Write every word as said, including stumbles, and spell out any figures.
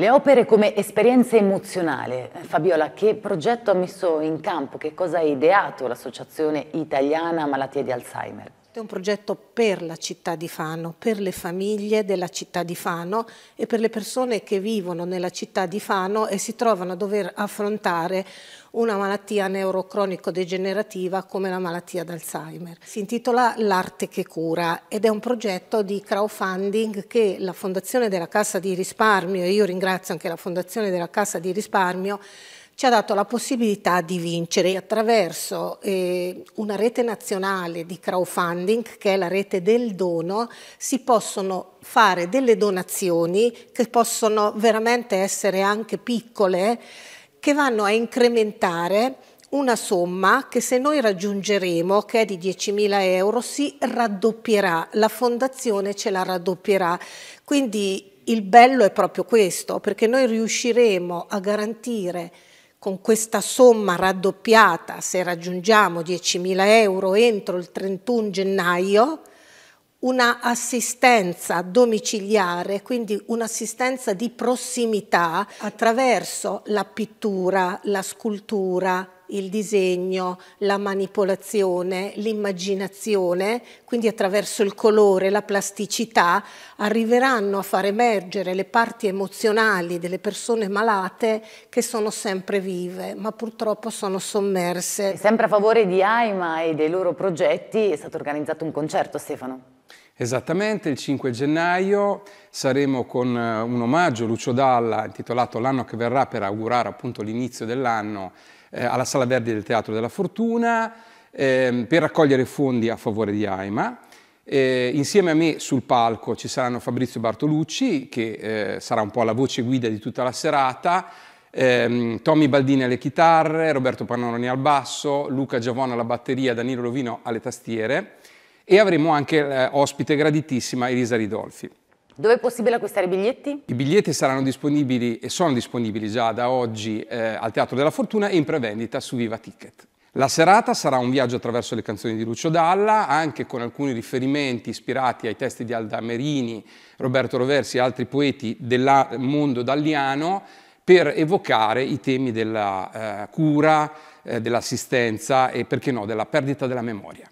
Le opere come esperienza emozionale. Fabiola, che progetto ha messo in campo? Che cosa ha ideato l'Associazione Italiana Malattie di Alzheimer? È un progetto per la città di Fano, per le famiglie della città di Fano e per le persone che vivono nella città di Fano e si trovano a dover affrontare una malattia neurocronico-degenerativa come la malattia d'Alzheimer. Si intitola L'arte che cura ed è un progetto di crowdfunding che la Fondazione della Cassa di Risparmio, e io ringrazio anche la Fondazione della Cassa di Risparmio, ci ha dato la possibilità di vincere attraverso eh, una rete nazionale di crowdfunding, che è la rete del dono. Si possono fare delle donazioni che possono veramente essere anche piccole, che vanno a incrementare una somma che, se noi raggiungeremo, che è di diecimila euro, si raddoppierà, la fondazione ce la raddoppierà. Quindi il bello è proprio questo, perché noi riusciremo a garantire, con questa somma raddoppiata, se raggiungiamo diecimila euro entro il trentuno gennaio, una assistenza domiciliare, quindi un'assistenza di prossimità attraverso la pittura, la scultura, il disegno, la manipolazione, l'immaginazione, quindi attraverso il colore, la plasticità, arriveranno a far emergere le parti emozionali delle persone malate, che sono sempre vive, ma purtroppo sono sommerse. E sempre a favore di AIMA e dei loro progetti è stato organizzato un concerto, Stefano. Esattamente, il cinque gennaio saremo con un omaggio, Lucio Dalla, intitolato L'anno che verrà, per augurare appunto l'inizio dell'anno, eh, alla Sala Verdi del Teatro della Fortuna, eh, per raccogliere fondi a favore di AIMA. Eh, insieme a me sul palco ci saranno Fabrizio Bartolucci, che eh, sarà un po' la voce guida di tutta la serata, eh, Tommy Baldini alle chitarre, Roberto Pannoni al basso, Luca Giavona alla batteria, Danilo Rovino alle tastiere. E avremo anche eh, ospite graditissima Elisa Ridolfi. Dove è possibile acquistare i biglietti? I biglietti saranno disponibili e sono disponibili già da oggi eh, al Teatro della Fortuna e in prevendita su Viva Ticket. La serata sarà un viaggio attraverso le canzoni di Lucio Dalla, anche con alcuni riferimenti ispirati ai testi di Alda Merini, Roberto Roversi e altri poeti del mondo dalliano, per evocare i temi della eh, cura, eh, dell'assistenza e, perché no, della perdita della memoria.